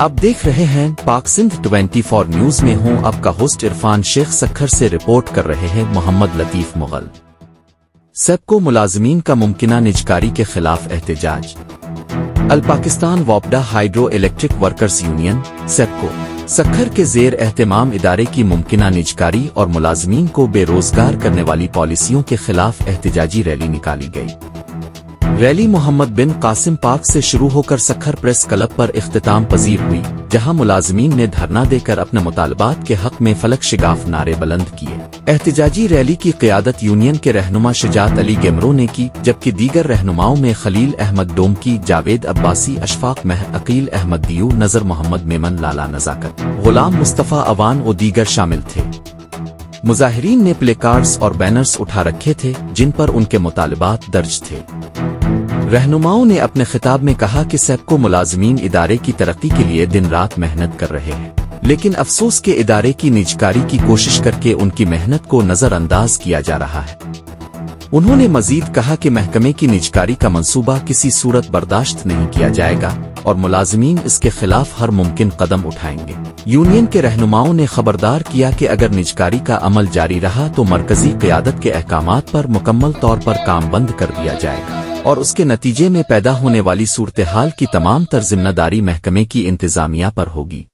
आप देख रहे हैं पाक सिंध 24 न्यूज में हूं आपका होस्ट इरफान शेख। सक्खर से रिपोर्ट कर रहे हैं मोहम्मद लतीफ मुगल। सेपको मुलाजमीन का मुमकिना निजकारी के खिलाफ एहतजाज। अल पाकिस्तान वापडा hydro electric workers union SEPCO Sukkur के जेर एहतमाम इदारे की मुमकिना निजकारी और मुलाजमीन को बेरोजगार करने वाली पॉलिसियों के खिलाफ एहतजाजी रैली निकाली गई। रैली मोहम्मद बिन कासिम पार्क से शुरू होकर सक्खर प्रेस क्लब पर इख्तिताम पजीर हुई, जहां मुलाजमीन ने धरना देकर अपने मुतालबात के हक में फलक शिगाफ नारे बुलंद किए। एहतजाजी रैली की क़ियादत यूनियन के रहनुमा शुजात अली गैमरो ने की, जबकि दीगर रहनुमाओं में खलील अहमद डोमकी, जावेद अब्बासी, अशफाक महर, अकील अहमद दियो, नज़र मोहम्मद मेमन, लाला नजाकत, गुलाम मुस्तफ़ा अवान और दीगर शामिल थे। मुजाहिरीन ने प्लेकार्ड्स और बैनर्स उठा रखे थे, जिन पर उनके मुतालबात दर्ज थे। रहनुमाओं ने अपने खिताब में कहा कि सेपको मुलाजमीन इदारे की तरक्की के लिए दिन रात मेहनत कर रहे हैं, लेकिन अफसोस के इदारे की निजकारी की कोशिश करके उनकी मेहनत को नज़रअंदाज किया जा रहा है। उन्होंने मजीद कहा कि महकमे की निजकारी का मंसूबा किसी सूरत बर्दाश्त नहीं किया जाएगा और मुलाजमीन इसके खिलाफ हर मुमकिन कदम उठाएंगे। यूनियन के रहनुमाओं ने खबरदार किया कि अगर निजकारी का अमल जारी रहा तो मरकजी क़ियादत के अहकामात पर मुकम्मल तौर पर काम बंद कर दिया जाएगा और उसके नतीजे में पैदा होने वाली सूरत हाल की तमाम तर जिम्मेदारी महकमे की इंतजामिया पर होगी।